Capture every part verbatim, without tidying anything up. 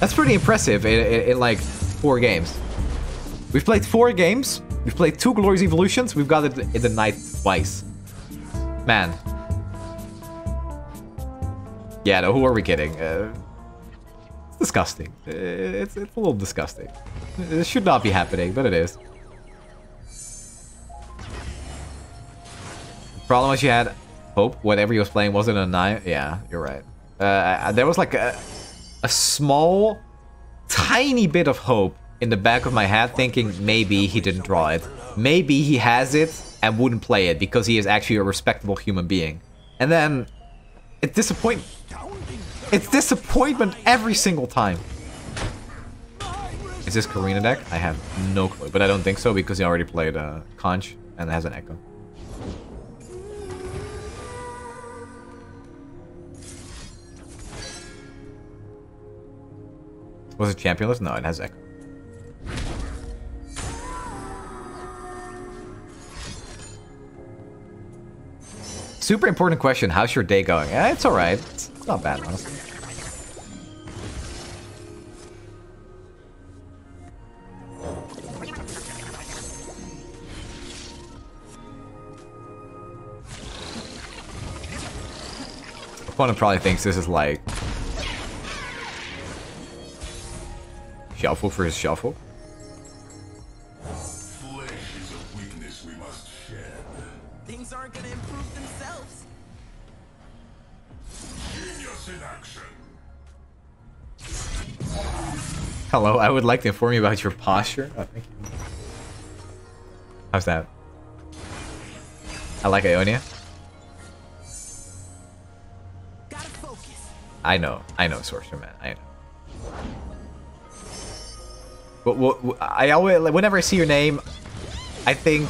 That's pretty impressive in, in, in like four games. We've played four games. We've played two Glorious Evolutions. We've got it in the night twice. Man. Yeah, no, who are we kidding? Uh, it's disgusting. It's, it's a little disgusting. It should not be happening, but it is. The problem was you had hope whatever he was playing wasn't a nine. Yeah, you're right. Uh, there was like a, a small, tiny bit of hope in the back of my head, thinking maybe he didn't draw it. Maybe he has it and wouldn't play it because he is actually a respectable human being. And then it's disappointment. It's disappointment every single time. Is this Karina deck? I have no clue, but I don't think so because he already played uh, Conch and it has an Echo. Was it championless? No, it has Echo. Super important question. How's your day going? Eh, it's alright. It's not bad, honestly. Opponent probably thinks this is like shuffle for his shuffle. Hello, I would like to inform you about your posture. Oh, thank you. How's that? I like Ionia. Gotta focus. I know, I know, Sorcerer Man, I know. But, what, I always, like, whenever I see your name, I think,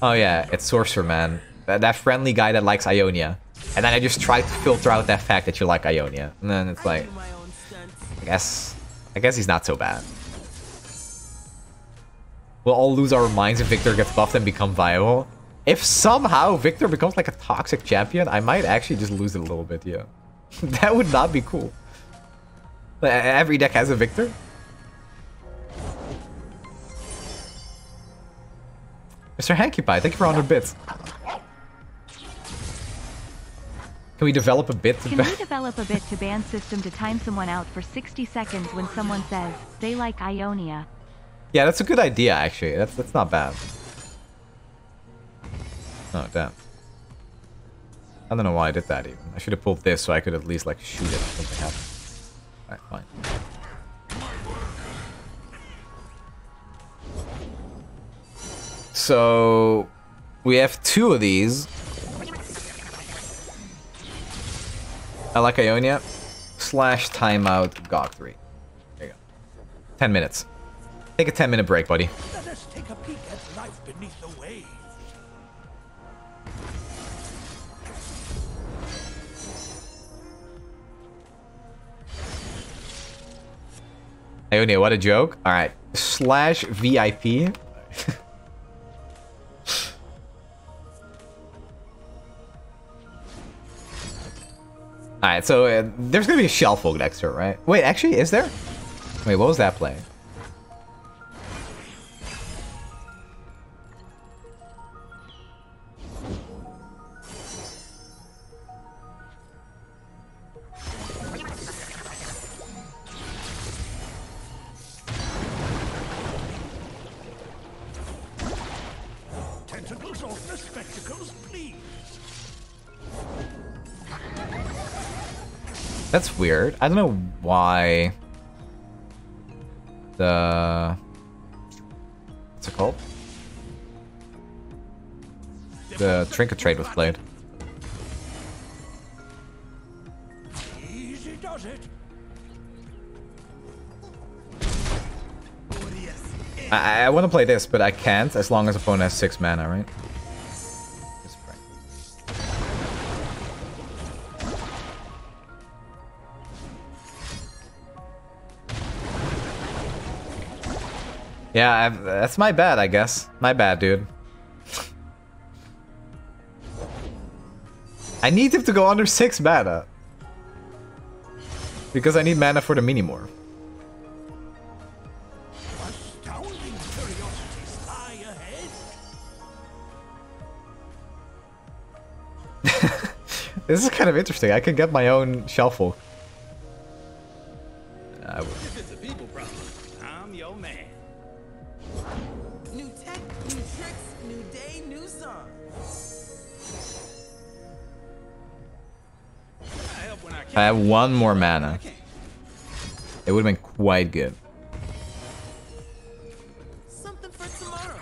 oh yeah, it's Sorcerer Man, that, that friendly guy that likes Ionia, and then I just try to filter out that fact that you like Ionia, and then it's like, I guess. I guess he's not so bad. We'll all lose our minds if Viktor gets buffed and become viable. If somehow Viktor becomes like a toxic champion, I might actually just lose it a little bit, yeah. That would not be cool. Every deck has a Viktor. Mister HankyPie, thank you for one hundred bits. Can we develop a bit to ban? Can we develop a bit to ban system to time someone out for sixty seconds when someone says they like Ionia? Yeah, that's a good idea actually. That's that's not bad. Oh damn! I don't know why I did that even. I should have pulled this so I could at least like shoot it if something happened. All right, fine. So we have two of these. I like Ionia, slash timeout Godfrey. There you go. Ten minutes. Take a ten minute break, buddy. Let us take a peek at life beneath the waves. Ionia, what a joke. Alright. Slash V I P. Alright, so uh, there's gonna be a Shellfolk next to it, right? Wait, actually, is there? Wait, what was that play? Tentacles off the spectacles, please. That's weird. I don't know why the... What's it called? The Trinket Trade was played. Easy does it. I, I want to play this, but I can't as long as opponent has six mana, right? Yeah, I've, that's my bad, I guess. My bad, dude. I need him to go under six mana. Because I need mana for the Mini Morph. This is kind of interesting. I could get my own Shellfolk. I would. If it's a people problem, I'm your man. New tech, new tricks, new day, new song. I help when I can. I have one more mana. It would have been quite good. Something for tomorrow.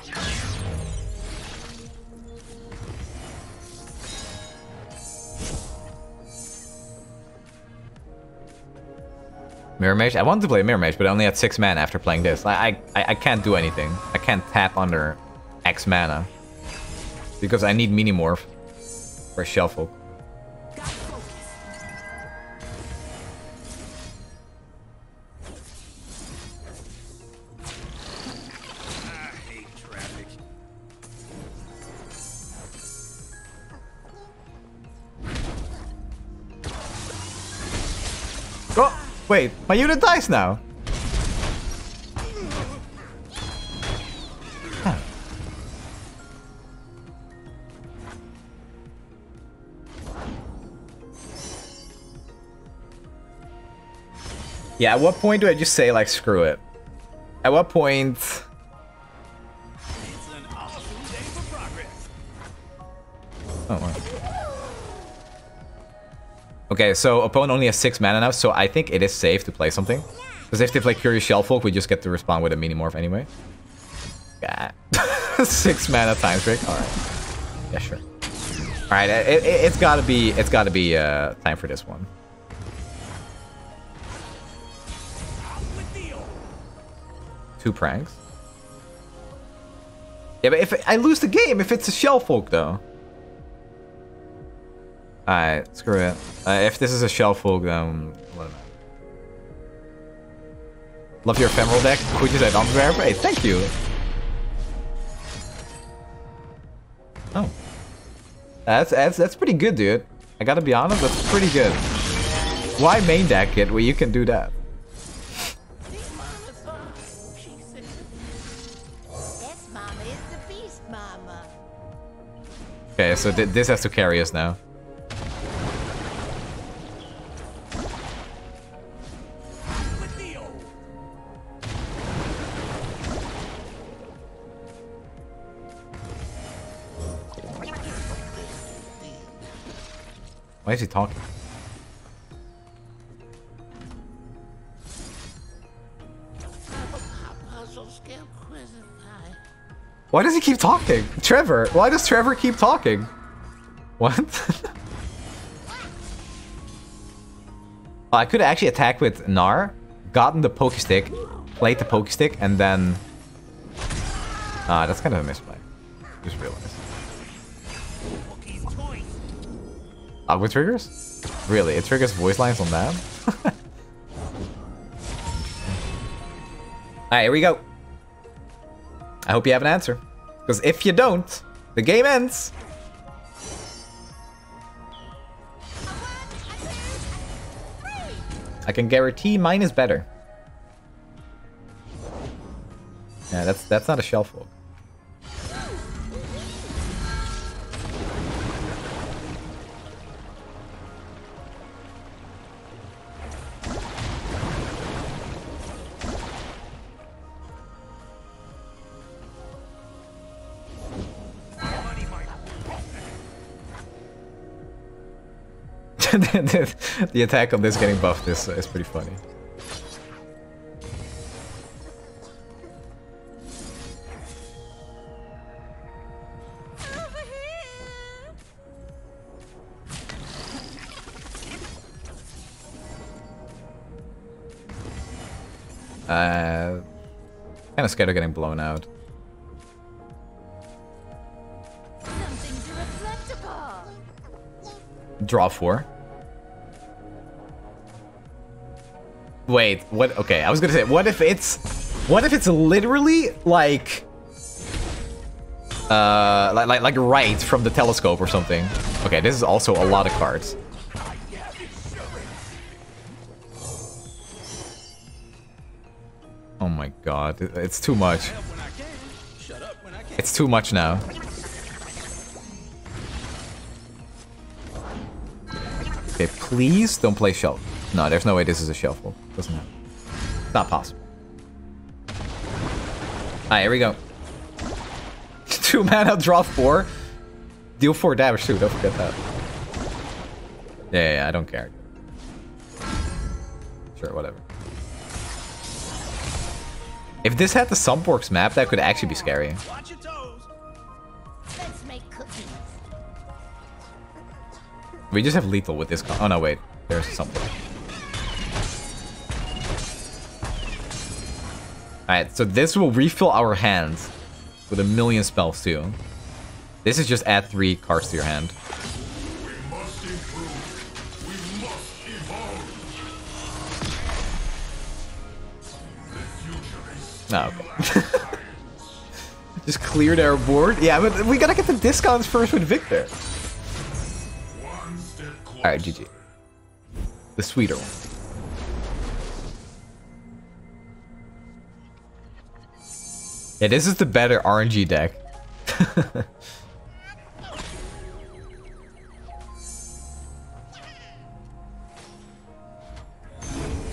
Mirror Mage? I wanted to play Mirror Mage, but I only had six mana after playing this. I, I, I can't do anything. I can't tap under X mana. Because I need Mini Morph for Shellfolk. Wait, my unit dies now! Huh. Yeah, at what point do I just say, like, screw it? At what point... It's an awesome day for progress. Oh, wow. Okay, so opponent only has six mana now, so I think it is safe to play something. Because if they play Curious Shellfolk, we just get to respond with a Mini Morph anyway. God. Six mana time trick. All right. Yeah, sure. All right, it, it, it's gotta be it's gotta be uh, time for this one. Two pranks. Yeah, but if I lose the game, if it's a Shellfolk though. Alright, screw it. Uh, if this is a Shellfolk, then... What love your ephemeral deck. Could you say don't wear? Hey, thank you! Oh. That's, that's, that's pretty good, dude. I gotta be honest, that's pretty good. Why main deck it where you can do that? Okay, so th this has to carry us now. Why is he talking? Why does he keep talking? Trevor, why does Trevor keep talking? What? Well, I could actually attack with Gnar, gotten the Poke Stick, played the Poke Stick, and then... Ah, that's kind of a misplay. Just realized. Aqua triggers? Really? It triggers voice lines on that? Alright, here we go. I hope you have an answer. Because if you don't, the game ends! I can guarantee mine is better. Yeah, that's that's not a Shellfolk. The attack on this getting buffed is, is pretty funny. Uh, kind of scared of getting blown out. Draw four. Wait, what? Okay, I was gonna say, what if it's, what if it's literally like, uh, like, like, like right from the telescope or something? Okay, this is also a lot of cards. Oh my god, it's too much. It's too much now. Okay, please don't play Shell. No, there's no way this is a Shellfolk. Doesn't happen. It's not possible. Alright, here we go. Two mana, draw four. Deal four damage too, don't forget that. Yeah, yeah, yeah, I don't care. Sure, whatever. If this had the Sumpworks map, that could actually be scary. Watch your toes. Let's make cookies. We just have lethal with this con- oh no, wait. There's something. Alright, so this will refill our hand with a million spells too. This is just add three cards to your hand. We must improve. We must evolve. Oh, okay. Just cleared our board. Yeah, but we gotta get the discounts first with Viktor. Alright, G G. The sweeter one. Yeah, this is the better R N G deck.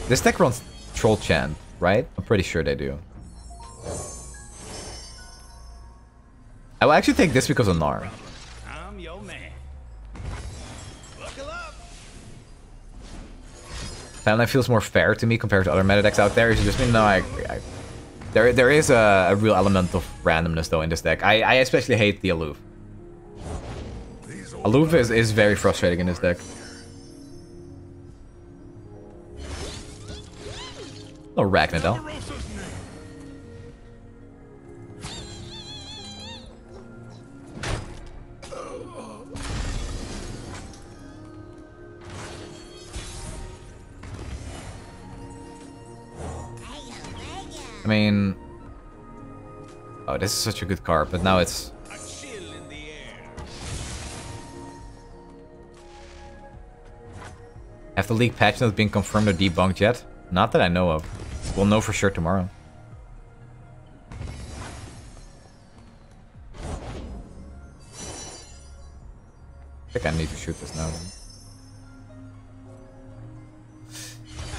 This deck runs Trollchant, right? I'm pretty sure they do. I will actually take this because of Gnar. I'm your man. Buckle up. Timeline feels more fair to me compared to other meta decks out there. Is it just me? No, I agree. I agree. There, there is a, a real element of randomness though in this deck. I, I especially hate the Aloof. Aloof is, is very frustrating in this deck. Oh, Ragnadel. I mean, oh, this is such a good card, but now it's a chill in the air. Have the leaked patch notes been confirmed or debunked yet? Not that I know of. We'll know for sure tomorrow. I think I need to shoot this now.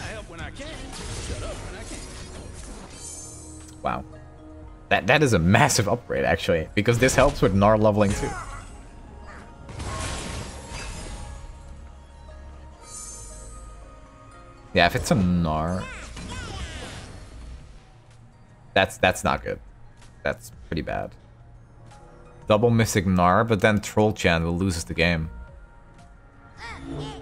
I help when I can. Shut up when I can. Wow. That that is a massive upgrade actually, because this helps with Gnar leveling too. Yeah, if it's a Gnar. That's that's not good. That's pretty bad. Double Mystic Gnar, but then Trollchant loses the game. Nah,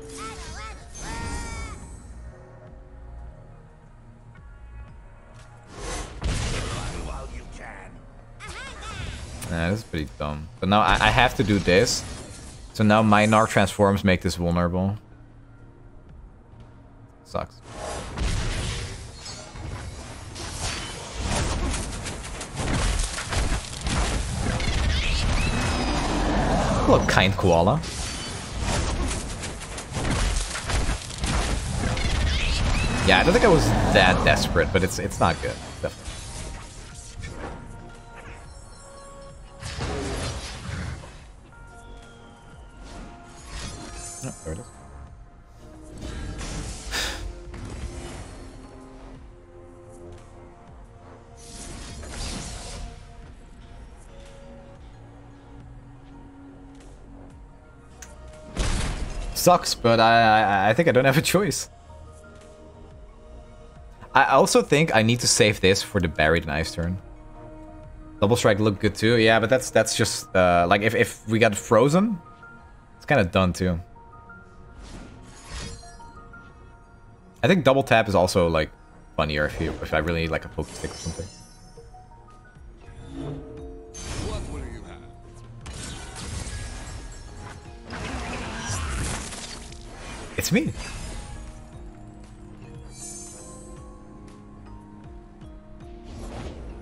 that's pretty dumb. But now I, I have to do this. So now my Gnar transforms make this vulnerable. Sucks. Hello, kind koala. Yeah, I don't think I was that desperate, but it's it's not good. Definitely. Oh, there it is. Sucks, but I, I I think I don't have a choice. I also think I need to save this for the Berry Denize turn. Double strike looked good too. Yeah, but that's that's just uh, like if if we got frozen, it's kind of done too. I think double tap is also like funnier if you if I really need like a poke stick or something. What will you have? It's me.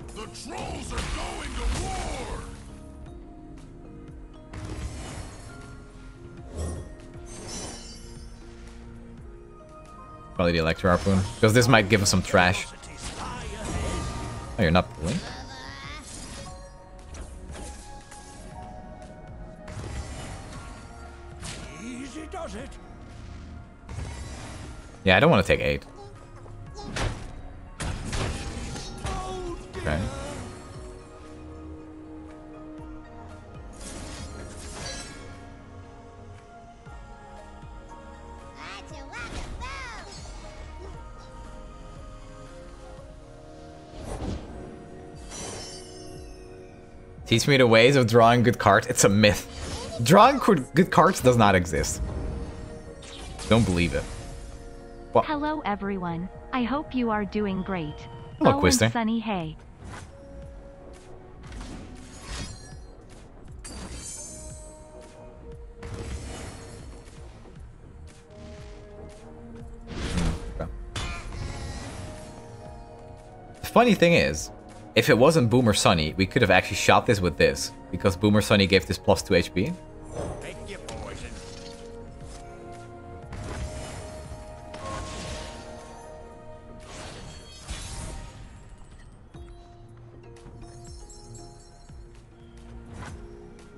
The trolls are going to war. Probably the Electro Harpoon, because this might give us some trash. Oh, you're not pulling? Easy does it. Yeah, I don't want to take eight. Okay. Teach me the ways of drawing good cards. It's a myth. Drawing good cards does not exist. Don't believe it. Well, hello, everyone. I hope you are doing great. Hello, Bo Quister. And Sunny Hay. The funny thing is, if it wasn't Boomer Sunny, we could have actually shot this with this, because Boomer Sunny gave this plus two H P.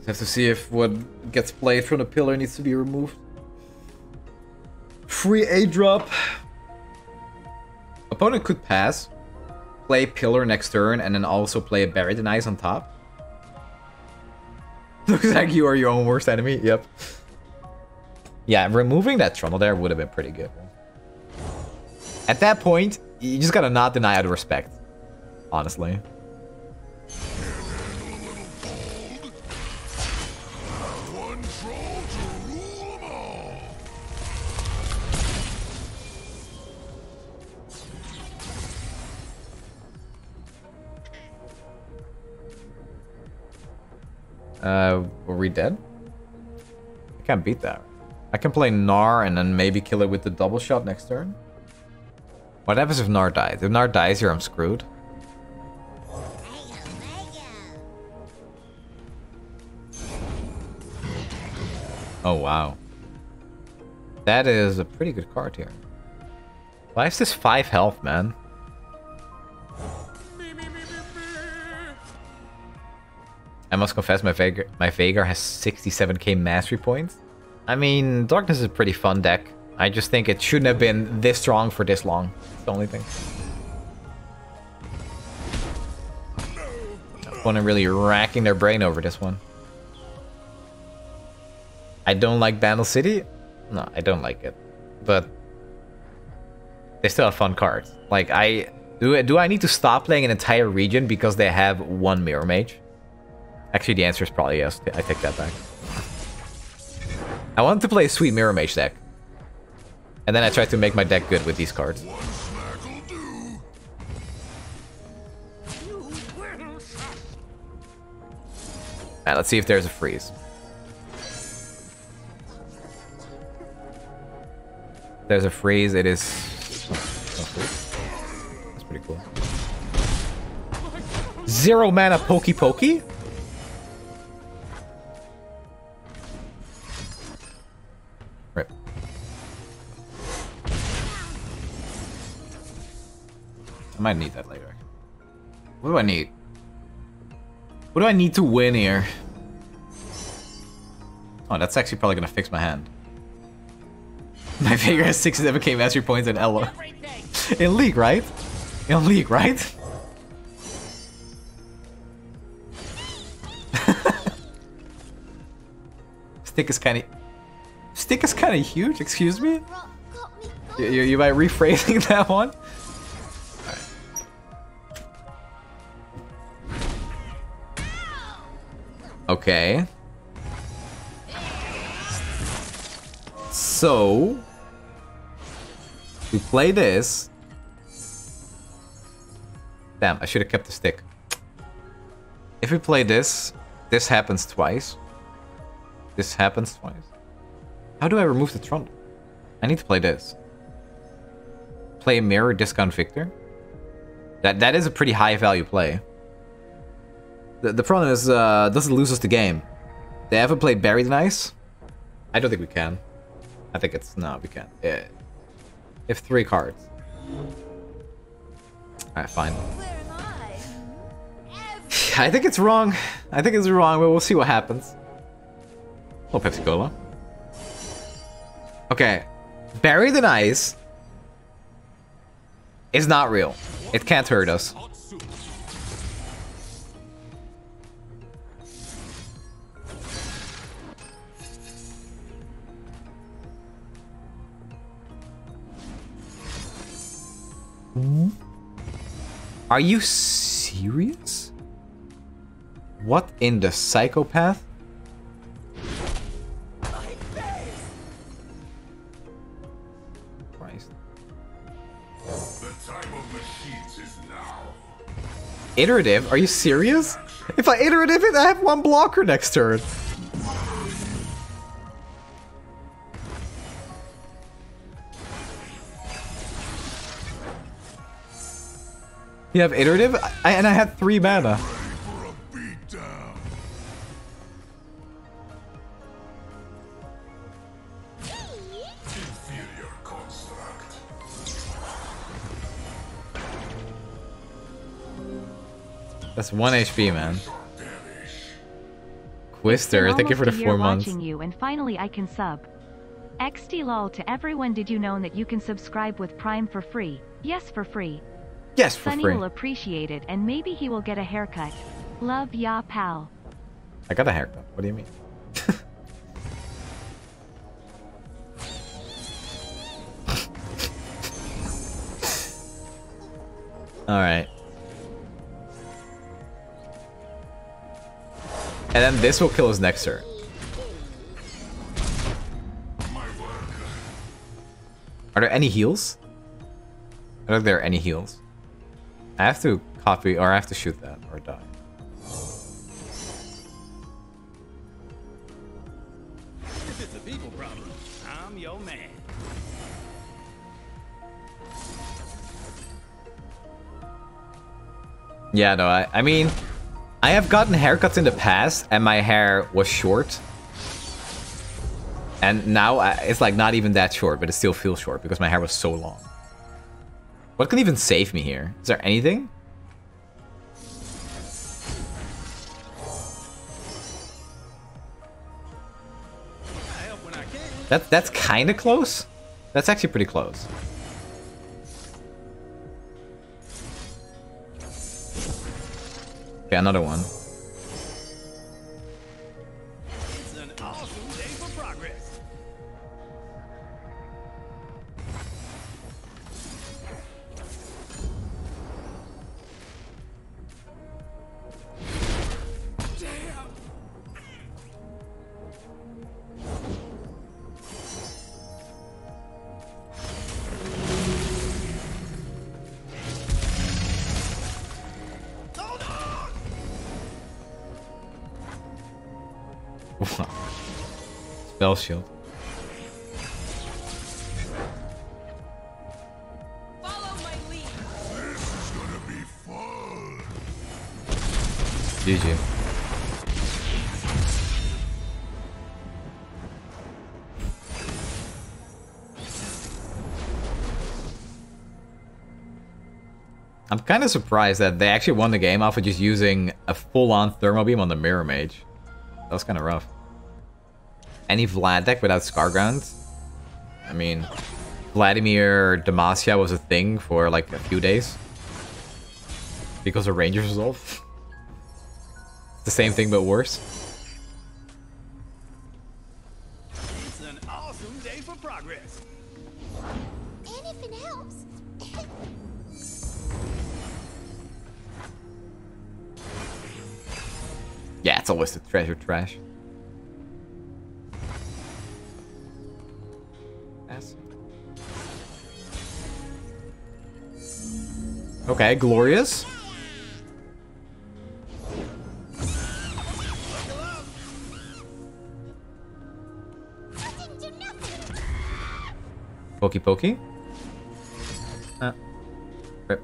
Have to see if what gets played from the pillar needs to be removed. Free A drop. Opponent could pass, play pillar next turn, and then also play a Berry Denize on top. Looks like you are your own worst enemy. Yep. Yeah, removing that Trundle there would have been pretty good. At that point, you just gotta not deny out of respect, honestly. Uh, were we dead? I can't beat that. I can play Gnar and then maybe kill it with the double shot next turn. What happens if Gnar dies? If Gnar dies here, I'm screwed. Oh, wow. That is a pretty good card here. Why is this five health, man? I must confess, my Vhagar, my Vhagar has sixty-seven K mastery points. I mean, Darkness is a pretty fun deck. I just think it shouldn't have been this strong for this long. It's the only thing. Opponent really racking their brain over this one. I don't like Bandle City. No, I don't like it. But they still have fun cards. Like, I do, do I need to stop playing an entire region because they have one Mirror Mage? Actually, the answer is probably yes. I take that back. I wanted to play a sweet Mirror Mage deck, and then I tried to make my deck good with these cards. Alright, let's see if there's a freeze. If there's a freeze, it is... That's pretty cool. Zero mana Pokey Pokey? I might need that later. What do I need? What do I need to win here? Oh, that's actually probably gonna fix my hand. My Vhagar has sixty-seven K mastery points in Elo. In League, right? In League, right? Stick is kinda... Stick is kinda huge, excuse me? You, you, you might rephrasing that one? Okay. So we play this. Damn, I should have kept the stick. If we play this, this happens twice. This happens twice. How do I remove the Trundle? I need to play this. Play a mirror, discount Viktor. That that is a pretty high value play. The, the problem is, uh, does it lose us the game? They haven't played Berry Denize? I don't think we can. I think it's... No, we can't. Yeah. If three cards. Alright, fine. I? I think it's wrong. I think it's wrong, but we'll see what happens. Oh, Pepsi Cola. Okay. Berry Denize is not real. It can't hurt us. Are you serious? What in the psychopath? Christ. The time of machines is now. Iterative? Are you serious? If I iterative it, I have one blocker next turn. You have iterative, I, and I had three mana. That's one H P, man. Quister, thank you for the four months. You, and finally I can sub. X D lol to everyone. Did you know that you can subscribe with Prime for free? Yes, for free. Yes, for Sunny free. Will appreciate it, and maybe he will get a haircut. Love ya, pal. I got a haircut. What do you mean? All right. And then this will kill his next turn. Are there any heals? I don't think there are any heals. I have to copy, or I have to shoot that, or die. If it's a people problem, I'm your man. Yeah, no, I, I mean, I have gotten haircuts in the past, and my hair was short. And now, I, it's like not even that short, but it still feels short, because my hair was so long. What can even save me here? Is there anything? That, that's kind of close. That's actually pretty close. Okay, another one. It's an awesome day for progress. Spell shield. Follow my lead. This is gonna be fun. G G. I'm kind of surprised that they actually won the game off of just using a full-on thermal beam on the Mirror Mage. That was kind of rough. Any Vlad deck without Scarground? I mean, Vladimir Demacia was a thing for like a few days. Because of Ranger's Resolve. It's the same thing but worse. It's an awesome day for progress. Anything helps. Yeah, it's always the treasure trash. Okay, glorious. Pokey Pokey. Ah. Rip.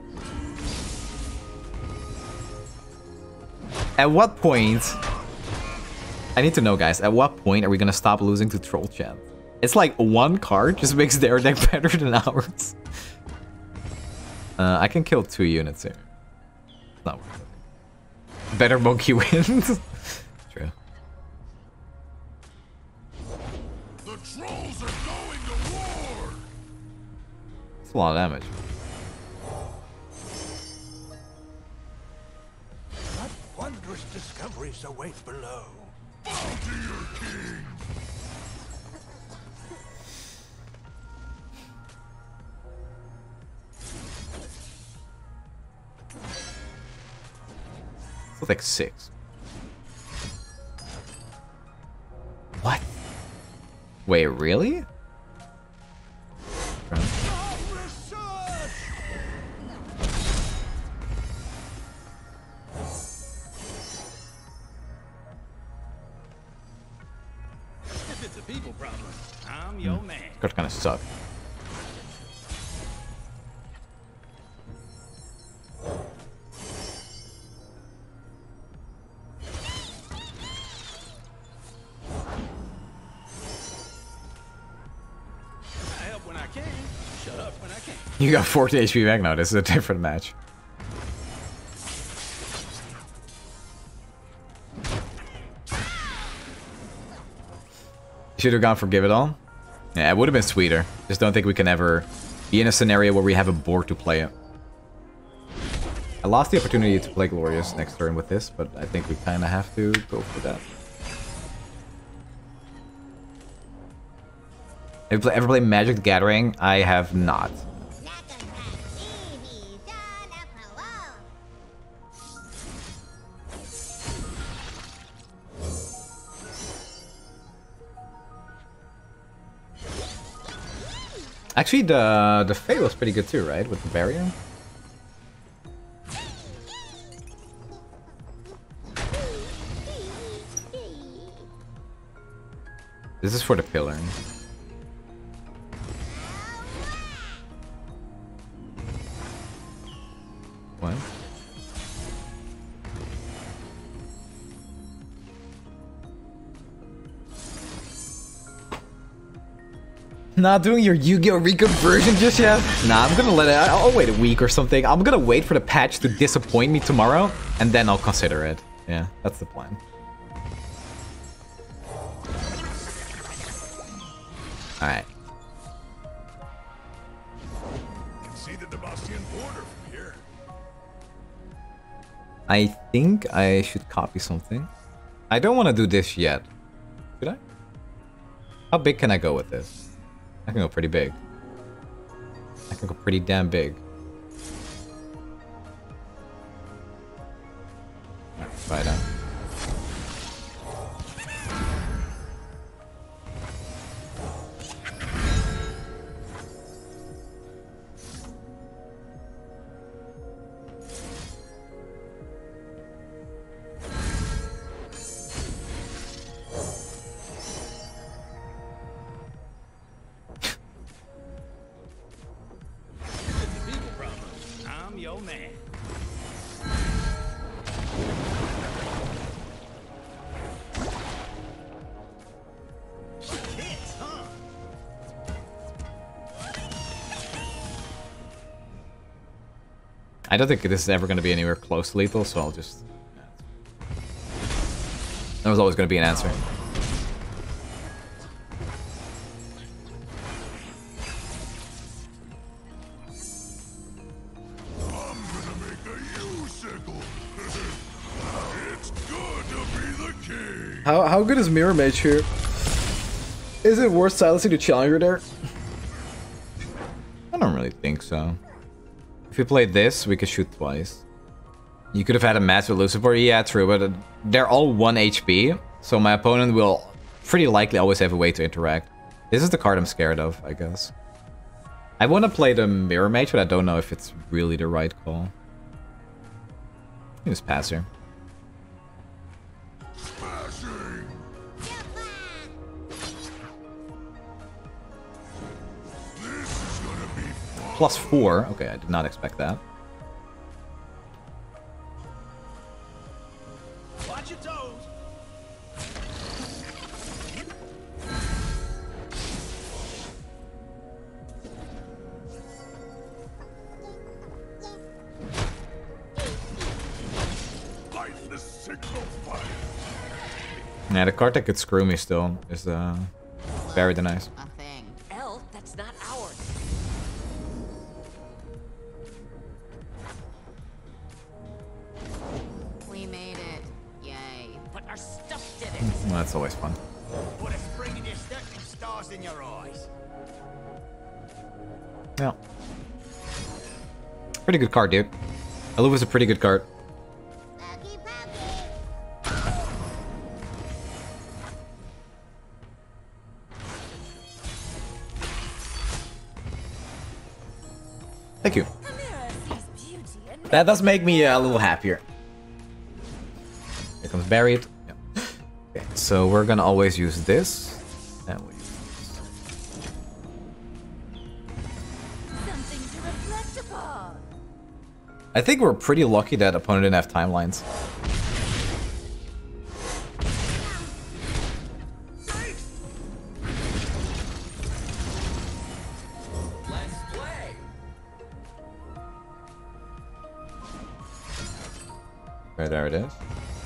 At what point? I need to know, guys. At what point are we gonna stop losing to Trollchant? It's like one card just makes their deck better than ours. Uh, I can kill two units here. It's not worth it. Better monkey wins. True. The trolls are going to war. That's a lot of damage. discoveries await below. Bow to your king! It's like six. What? Wait, really? Kind of suck. I help when I can. Shut up when I can. You got forty H P back now. This is a different match. Should have gone for give it all. Yeah, it would have been sweeter. Just don't think we can ever be in a scenario where we have a board to play it. I lost the opportunity to play Glorious next turn with this, but I think we kind of have to go for that. Have you ever played Magic the Gathering? I have not. Actually, the the Fae was pretty good too, right? With the barrier. This is for the pillar. What? Not doing your Yu-Gi-Oh! Reconversion just yet? Nah, I'm gonna let it... I'll wait a week or something. I'm gonna wait for the patch to disappoint me tomorrow, and then I'll consider it. Yeah, that's the plan. Alright. Can see the Demacian border from here. I think I should copy something. I don't want to do this yet. Should I? How big can I go with this? I can go pretty big. I can go pretty damn big. Alright, bye now. I don't think this is ever going to be anywhere close to lethal, so I'll just... There was always going to be an answer. How, how good is Mirror Mage here? Is it worth silencing the Challenger there? I don't really think so. If we played this, we could shoot twice. You could have had a match with Lucifer. Yeah, true, but they're all one H P, so my opponent will pretty likely always have a way to interact. This is the card I'm scared of, I guess. I want to play the Mirror Mage, but I don't know if it's really the right call. Just pass here. Plus four. Okay, I did not expect that. Watch your toes. Yeah, the card that could screw me still is uh, Berry Denize. That's always fun. What a spring in your step and stars in your eyes. Yeah. Pretty good card, dude. Aloof is a pretty good card. Pokey Pokey. Thank you. That does make me uh, a little happier. Here comes Berry. Yep. Okay, so we're gonna always use this. And we use this. Something to reflect upon. I think we're pretty lucky that opponent didn't have timelines. There it is.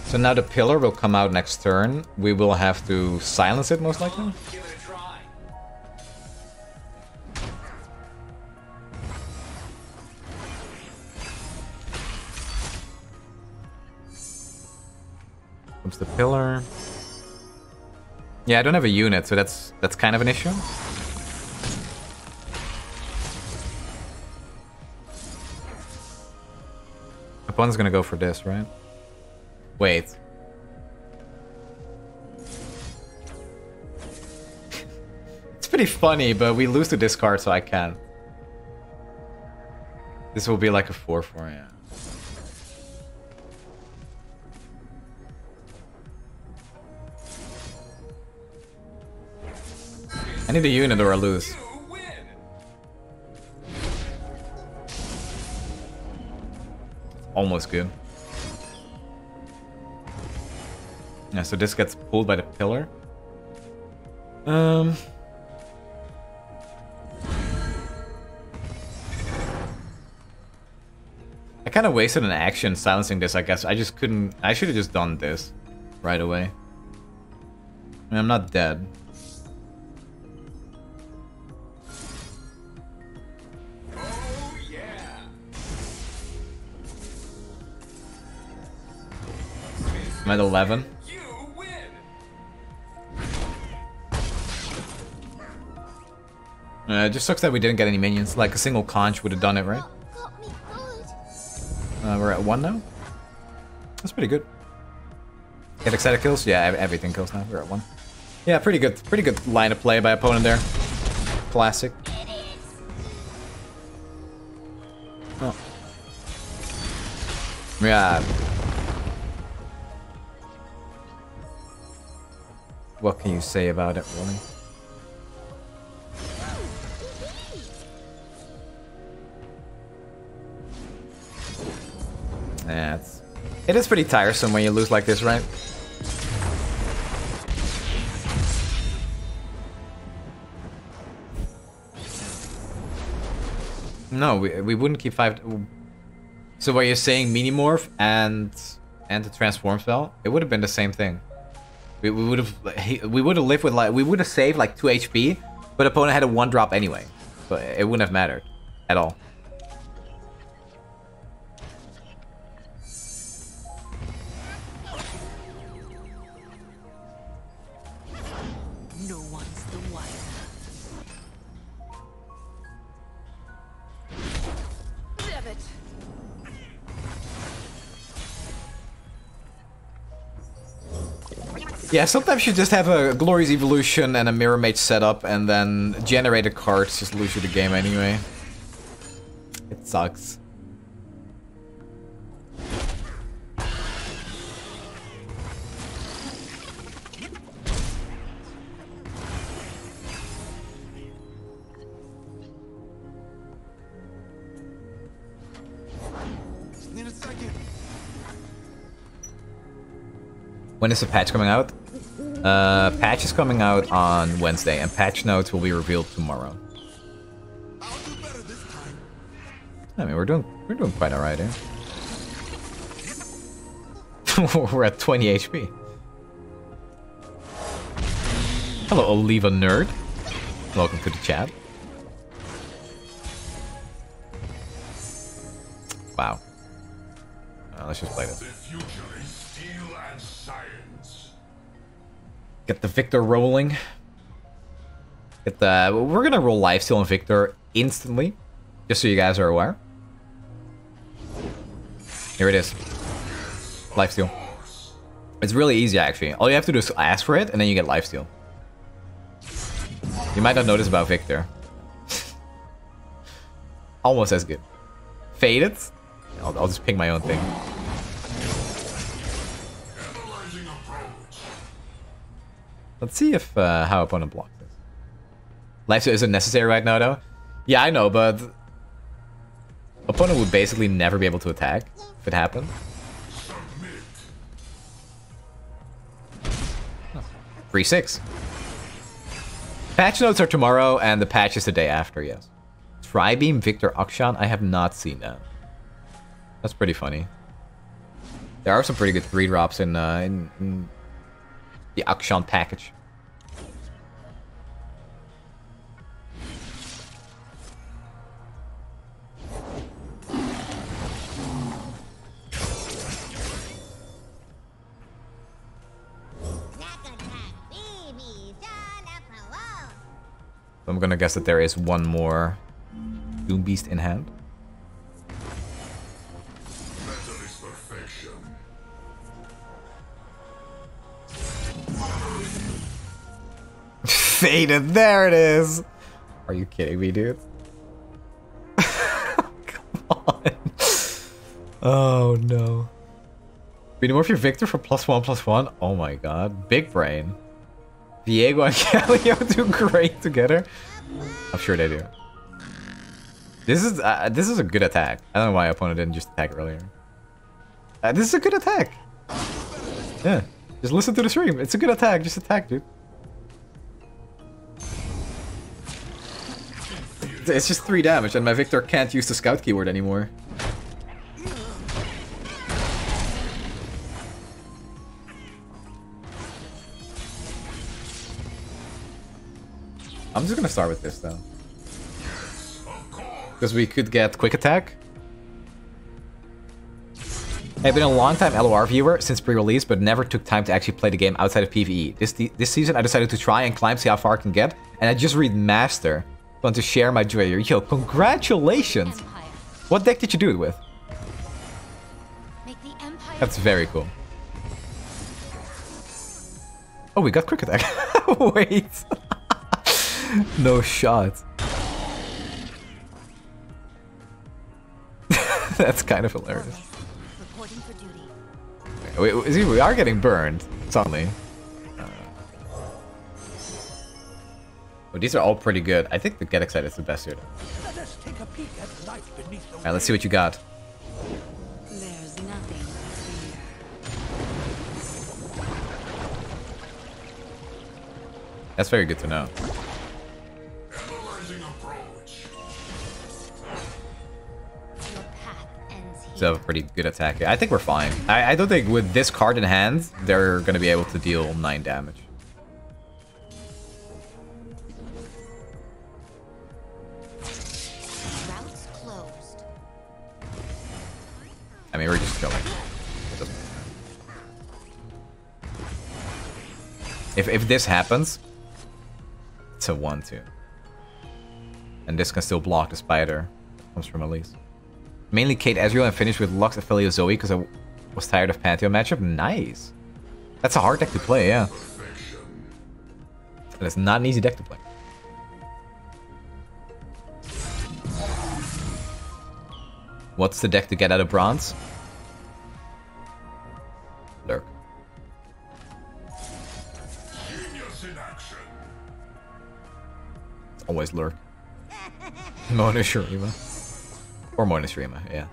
So now the pillar will come out next turn. We will have to silence it most likely. Give it a try. Comes the pillar. Yeah, I don't have a unit, so that's that's kind of an issue. Opponent's gonna go for this, right? Wait. It's pretty funny, but we lose to this card, so I can't. This will be like a four four, yeah. I need a unit or I lose. Almost good. Yeah, so this gets pulled by the pillar. Um. I kind of wasted an action silencing this, I guess. I just couldn't... I should have just done this right away. I mean, I'm not dead. Oh, yeah. I'm at eleven. Uh, it just sucks that we didn't get any minions. Like, a single conch would have done it, right? Uh, we're at one now? That's pretty good. Get excited kills? Yeah, everything kills now. We're at one. Yeah, pretty good. Pretty good line of play by opponent there. Classic. Oh. Yeah. What can you say about it, really? Yeah, it's, it is pretty tiresome when you lose like this, right? No, we, we wouldn't keep five... So what you're saying, Mini Morph and and the Transform spell? It would have been the same thing. We, we would have we would have lived with like... We would have saved like two H P, but opponent had a one drop anyway. So it wouldn't have mattered at all. Yeah, sometimes you just have a Glorious Evolution and a Mirror Mage set up and then generate a card, just lose you the game anyway. It sucks. When is the patch coming out? Uh, patch is coming out on Wednesday, and patch notes will be revealed tomorrow. I'll do better this time. I mean, we're doing we're doing quite alright here. We're at twenty H P. Hello, Oliva Nerd. Welcome to the chat. Wow. Uh, let's just play this. The future is steel and science. Get the Viktor rolling. Get the... We're gonna roll Lifesteal on Viktor instantly, just so you guys are aware. Here it is. Lifesteal. It's really easy, actually. All you have to do is ask for it, and then you get Lifesteal. You might not notice about Viktor. Almost as good. Faded? I'll, I'll just ping my own thing. Let's see if uh, how opponent blocks this. Lifesteal isn't necessary right now, though. Yeah, I know, but... Opponent would basically never be able to attack if it happened. three six. Patch notes are tomorrow, and the patch is the day after, yes. Tribeam, Viktor, Akshan, I have not seen that. That's pretty funny. There are some pretty good three drops in, uh, in, in the Akshan package. I'm gonna guess that there is one more Doom Beast in hand. Metal is perfection. Faded, there it is! Are you kidding me, dude? Come on. Oh no. Mini Morph your Viktor for plus one plus one. Oh my god. Big brain. Diego and Galio do great together. I'm sure they do. This is uh, this is a good attack. I don't know why opponent didn't just attack earlier. Uh, this is a good attack. Yeah, just listen to the stream. It's a good attack. Just attack, dude. It's just three damage, and my Viktor can't use the scout keyword anymore. I'm just gonna start with this though, because we could get Quick Attack. I've been a long time L O R viewer since pre-release, but never took time to actually play the game outside of PvE. This this season, I decided to try and climb, see how far I can get, and I just read Master. I want to share my joy here. Yo, congratulations! Empire. What deck did you do it with? Make the Empire. That's very cool. Oh, we got Quick Attack. Wait. No shot. That's kind of hilarious. Wait, wait, see, we are getting burned suddenly. Uh, well, these are all pretty good. I think the Get Excited is the best here. Alright, let's see what you got. That's very good to know. A pretty good attack here. I think we're fine. I, I don't think with this card in hand, they're going to be able to deal nine damage. Routes closed. I mean, we're just chilling. It doesn't matter. If, if this happens, it's a one two. And this can still block the spider. It comes from Elise. Mainly Cait Ezreal and finished with Lux, Aphelia, Zoe because I was tired of Pantheon matchup. Nice. That's a hard deck to play, yeah. And it's not an easy deck to play. What's the deck to get out of bronze? Lurk. It's always Lurk. Mona Shurima. Or minus Rima, yeah.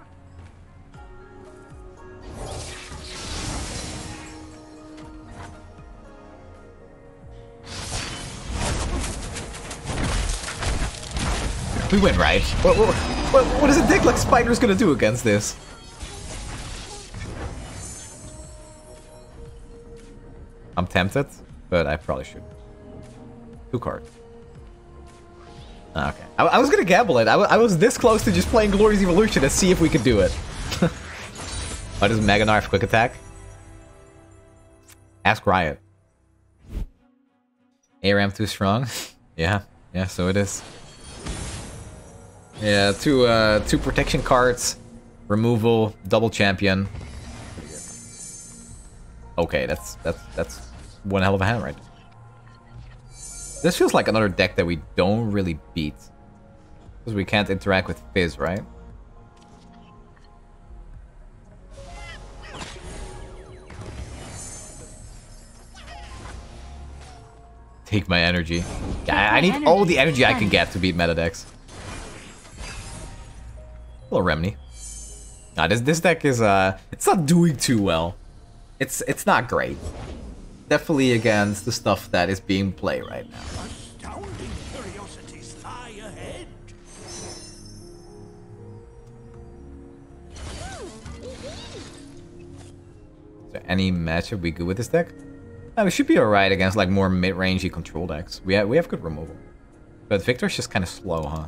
We win, right? What, what, what, what is a deck like Spider's gonna do against this? I'm tempted, but I probably should. Two cards. Okay. I, I was gonna gamble it. I, I was this close to just playing Glorious Evolution and see if we could do it. Why does Mega Gnar have Quick Attack? Ask Riot. A RAM too strong? Yeah, yeah, so it is. Yeah, two uh, two protection cards, removal, double champion. Okay, that's that's that's one hell of a hand, right? This feels like another deck that we don't really beat, because we can't interact with Fizz, right? Take my energy. Yeah, I need all the energy I can get to beat meta decks. Little Remini. Nah, this this deck is uh, it's not doing too well. It's it's not great. Definitely against the stuff that is being played right now. Astounding curiosities lie ahead. Is there any matchup we good with this deck? No, we should be alright against like more mid-rangey control decks. We have we have good removal, but Viktor's just kind of slow, huh?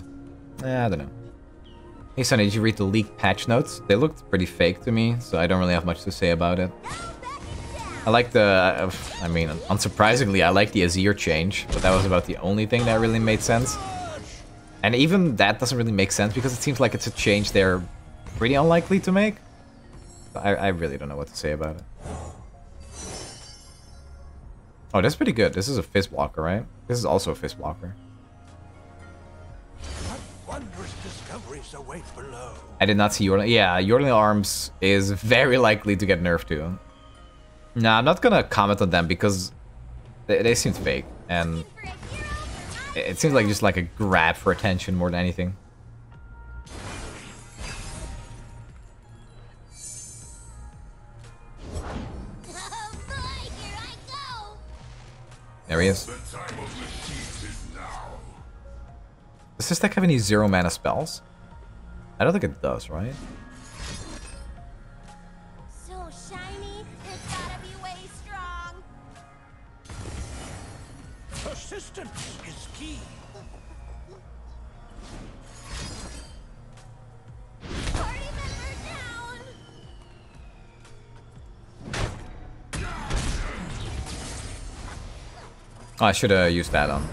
Eh, I don't know. Hey Sunny, did you read the leaked patch notes? They looked pretty fake to me, so I don't really have much to say about it. I like the... Uh, I mean, unsurprisingly, I like the Azir change, but that was about the only thing that really made sense. And even that doesn't really make sense, because it seems like it's a change they're pretty unlikely to make. I, I really don't know what to say about it. Oh, that's pretty good. This is a Fistwalker, right? This is also a Fistwalker. I did not see Yordle. Yeah, Yordle Arms is very likely to get nerfed too. Nah, I'm not gonna comment on them because they, they seem fake, and it seems like just like a grab for attention more than anything. Oh boy, here I go. There he is. Does this deck have any zero mana spells? I don't think it does, right? So shiny, it's gotta be way strong. Persistence is key. Party member down. Oh, I should have uh, used that on.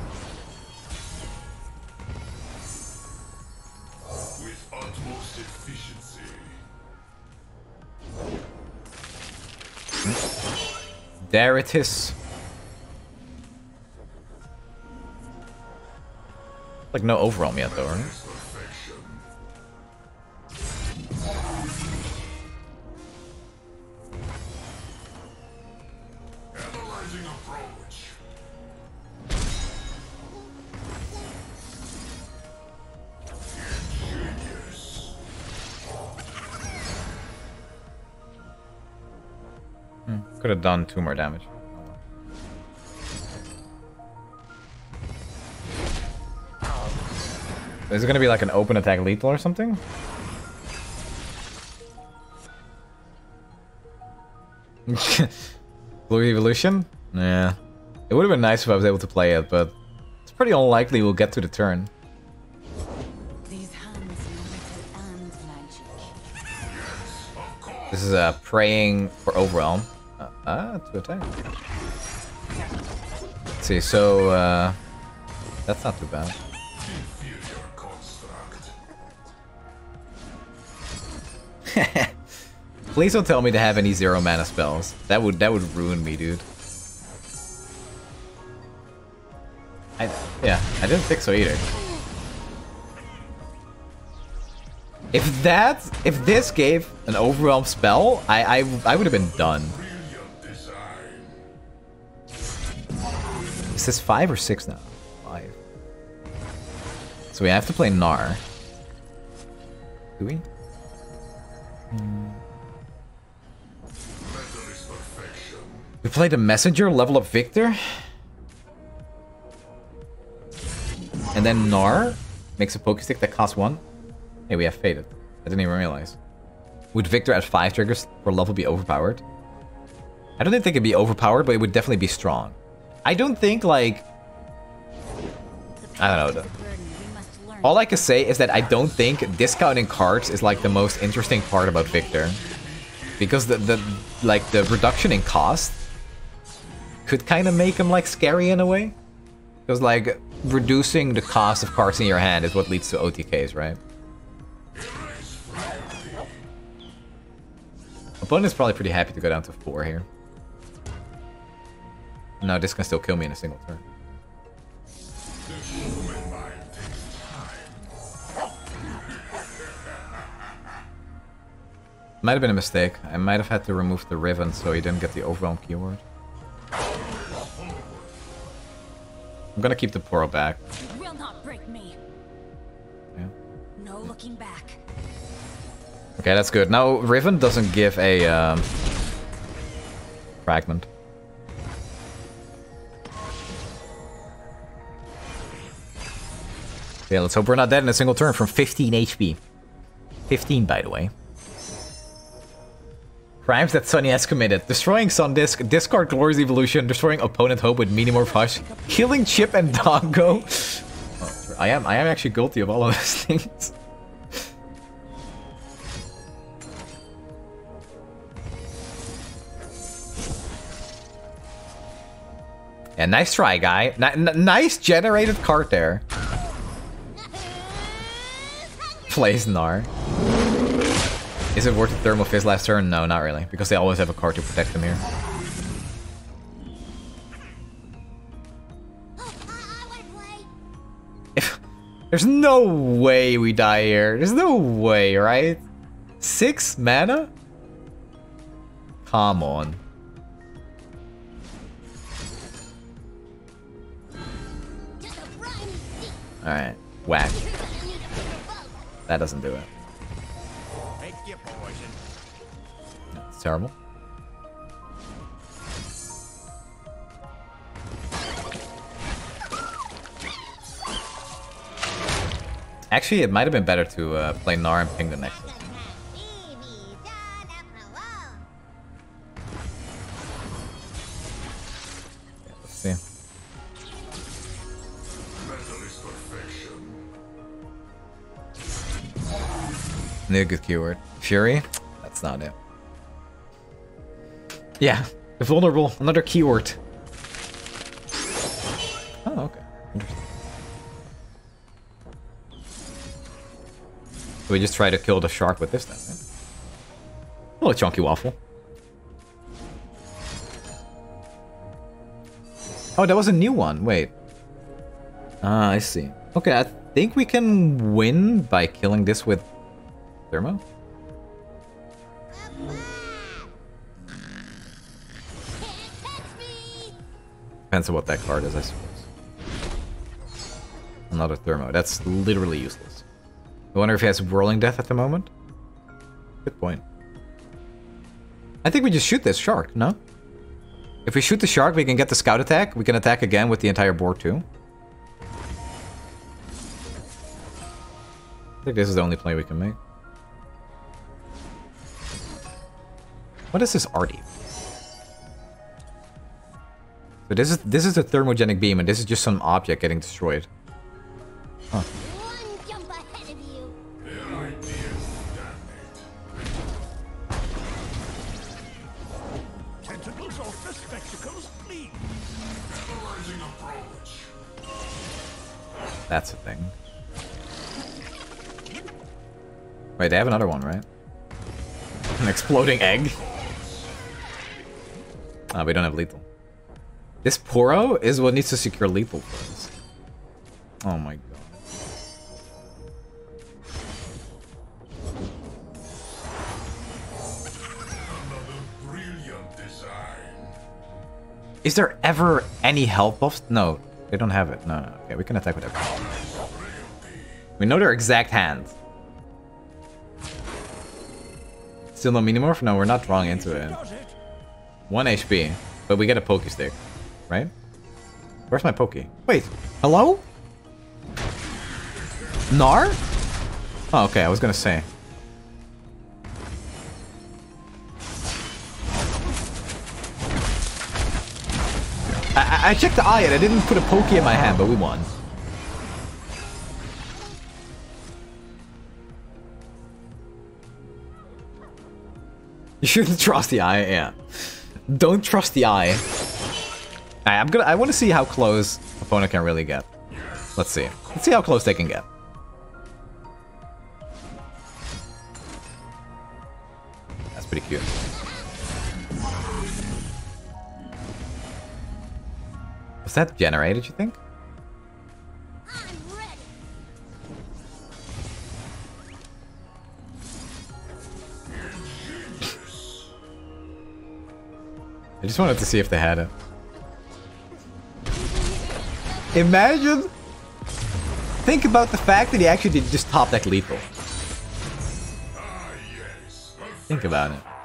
There it is. Like no overwhelm yet though, right? Could have done two more damage. Is it gonna be like an open attack lethal or something? Glorious Evolution? Yeah. It would have been nice if I was able to play it, but it's pretty unlikely we'll get to the turn. This is a uh, praying for overwhelm. Ah, to attack. Let's see, so, uh... that's not too bad. Please don't tell me to have any zero mana spells. That would, that would ruin me, dude. I... yeah, I didn't think so either. If that... if this gave an overwhelm spell, I, I, I would have been done. Is this five or six now? Five. So we have to play Gnar. Do we? Mm. We play the Messenger, level up Viktor. And then Gnar makes a Poke Stick that costs one. Hey, we have faded. I didn't even realize. Would Viktor at five triggers for level be overpowered? I don't think it'd be overpowered, but it would definitely be strong. I don't think, like, I don't know. All I can say is that I don't think discounting cards is like the most interesting part about Viktor, because the the like the reduction in cost could kind of make him like scary in a way. Because, like, reducing the cost of cards in your hand is what leads to O T Ks, right? Opponent's probably pretty happy to go down to four here. No, this can still kill me in a single turn. Might have been a mistake. I might have had to remove the ribbon so he didn't get the overwhelm keyword. I'm gonna keep the portal back. You will not break me. Yeah. No looking back. Okay, that's good. Now Riven doesn't give a um, fragment. Yeah, let's hope we're not dead in a single turn from fifteen H P. fifteen, by the way. Crimes that Sunny has committed. Destroying Sun Disc, discard Glorious Evolution, destroying opponent Hope with Mini Morph Hush, killing Chip and Doggo. Oh, I am I am actually guilty of all of those things. Yeah, nice try, guy. N n nice generated card there. Plays Gnar. Is it worth the Thermal Fizz last turn? No, not really. Because they always have a card to protect them here. If, there's no way we die here. There's no way, right? Six mana? Come on. Alright. Whack. That doesn't do it. Terrible. Actually, it might have been better to uh, play Gnar and ping the next one. Yeah, let's see. Need a good keyword. Fury? That's not it. Yeah, vulnerable, another keyword. Oh, okay. Interesting. So we just try to kill the shark with this then, right? A little chunky waffle. Oh, that was a new one, wait. Ah, I see. Okay, I think we can win by killing this with Thermo. Depends on what that card is, I suppose. Another Thermo. That's literally useless. I wonder if he has Whirling Death at the moment? Good point. I think we just shoot this shark, no? If we shoot the shark, we can get the scout attack. We can attack again with the entire board too. I think this is the only play we can make. What is this Artie? So this is this is a thermogenic beam, and this is just some object getting destroyed. Huh. One jump ahead of you. Tentacles off the spectacles, please. That's a thing. Wait, they have another one, right? An exploding egg. Ah, oh, we don't have lethal. This Poro is what needs to secure lethal for us. Oh my god. Is there ever any health buffs? No, they don't have it. No, no. Okay, we can attack with that. We know their exact hand. Still no Minimorph? No, we're not drawing into it. one H P, but we get a Poke Stick. Right? Where's my Pokey? Wait, hello? Gnar? Oh, okay, I was gonna say. I, I checked the eye and I didn't put a Pokey in my hand, but we won. You shouldn't trust the eye, yeah. Don't trust the eye. Right, I'm gonna. I want to see how close opponent can really get. Let's see. Let's see how close they can get. That's pretty cute. Was that generated, you think? I just wanted to see if they had it. Imagine! Think about the fact that he actually did just top deck lethal. Think about it.